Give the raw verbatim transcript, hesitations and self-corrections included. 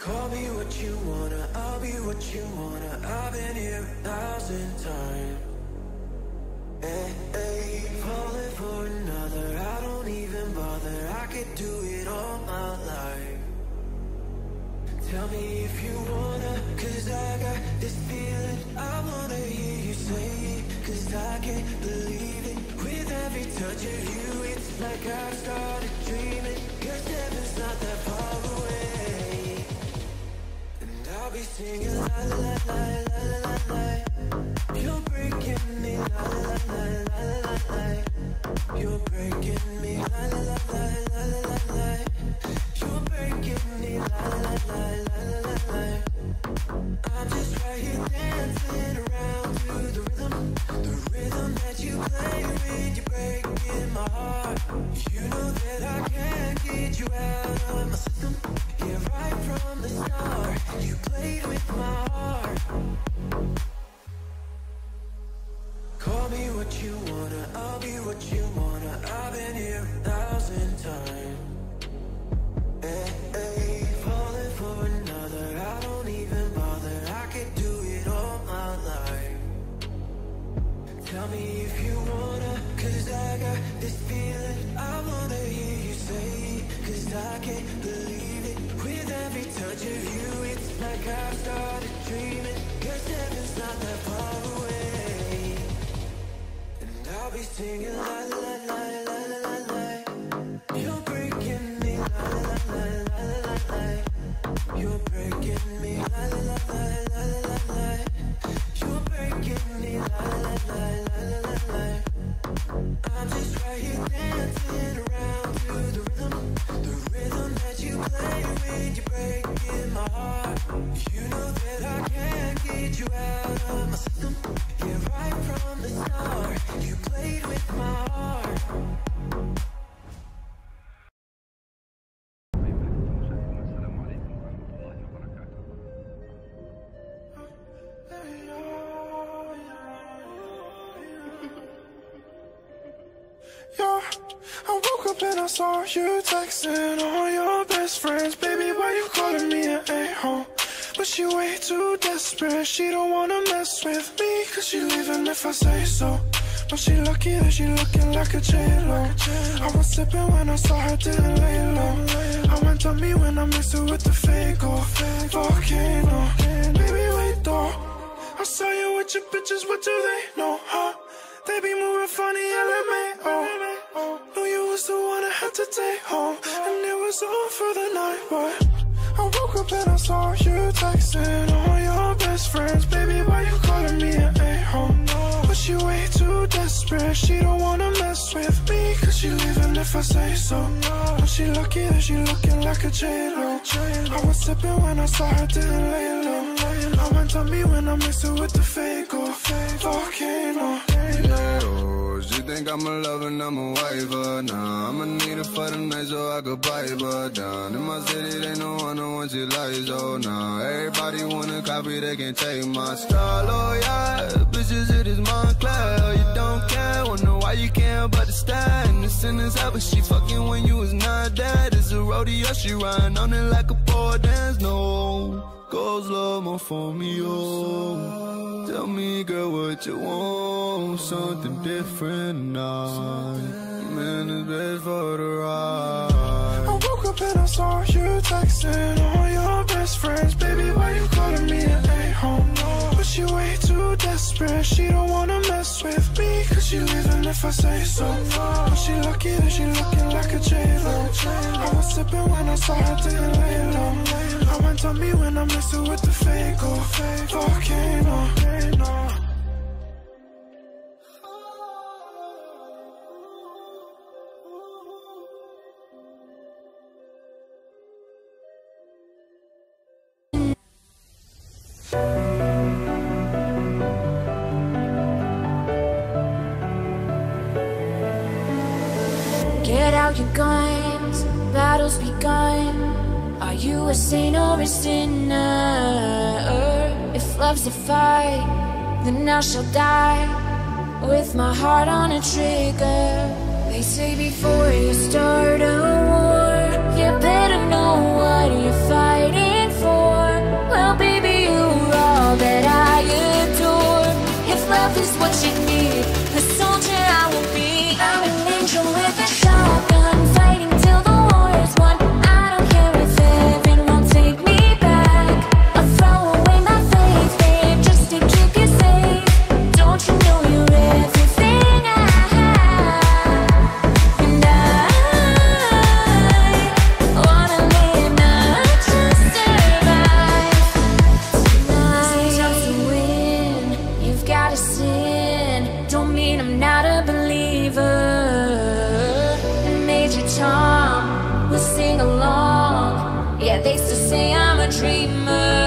Call me what you wanna, I'll be what you wanna. I've been here a thousand times. Hey, hey, falling for another, I don't even bother. I could do it all my life. Tell me if you wanna, cause I got this feeling. I wanna hear you say it, cause I can't believe it. With every touch of you, it's like I've started dreaming. Cause heaven's not that far away. I'll be singing la la la la la la. You're breaking me la la la la la la. You're breaking me la la la la la la la. You're breaking me la la la la la la. I'm just right here dancing around to the rhythm, the rhythm that you play when you're breaking my heart. You know that I can't get you out of my system. Yeah, right from the start. You played with my heart. Call me what you wanna, I'll be what you wanna. I've been here a thousand times. Hey, hey, falling for another, I don't even bother. I could do it all my life. Tell me if you wanna, cause I got this feeling. I wanna hear you say it, cause I can't believe it. With every touch of you, it's like I've started dreaming. Cause heaven's not that far away. And I'll be singing la la la la la la. You're breaking me la la la la la la. You're breaking me la la la la la la. You're breaking me la la la la la la. I'm just right here dancing around to the rhythm, the rhythm that you play when you're breaking my heart. You know that I can't get you out of my system. Yeah, right from the start. You played with my heart. I saw you texting all your best friends. Baby, why you calling me an a-hole? But she way too desperate, she don't wanna mess with me. Cause she leaving if I say so. But she lucky that she looking like a J-Lo. I was sipping when I saw her, didn't lay low. I went to me when I mixed it with the Fago Volcano. Baby, wait though, I saw you with your bitches, what do they know, huh? They be moving funny, L M A O. Knew you was the one I had to take home, and it was all for the night. But I woke up and I saw you texting all your best friends. Baby, why you calling me an a-hole? But she way too desperate, she don't wanna mess with me. Cause she leaving if I say so. But she lucky that she looking like a J-Lo. I was sipping when I saw her, didn't lay low. I went on me when I mixed it with the Fago Volcano. She think I'm a lover, I'm a wifer. Nah, I'ma need her for the night so I could buy her down. In my city, they no one know when she lies, oh nah. Everybody wanna copy, they can't take my style, oh yeah. Bitches, it is Montclair, you don't care. Wonder why you care about the style and the sentence out. But she fucking when you was not there. It's a rodeo, she riding on it like a pole dance, no. Goes low more for me, oh. Tell me, girl, what you want? Something different now. Man, it's best for the ride. I woke up and I saw you texting all your best friends. Baby, why you calling me an a-hole? But she way too desperate, she don't wanna mess with me. Cause she leaving if I say so. But she lucky that she looking like a J-Lo. I was sipping when I saw her, didn't lay low. I went on me when I mixed it with the Fago Volcano. Get out your guns, battle's begun. Are you a saint or a sinner? If love's a fight, then I shall die with my heart on a trigger. They say before you start a war, They used to say I'm a dreamer.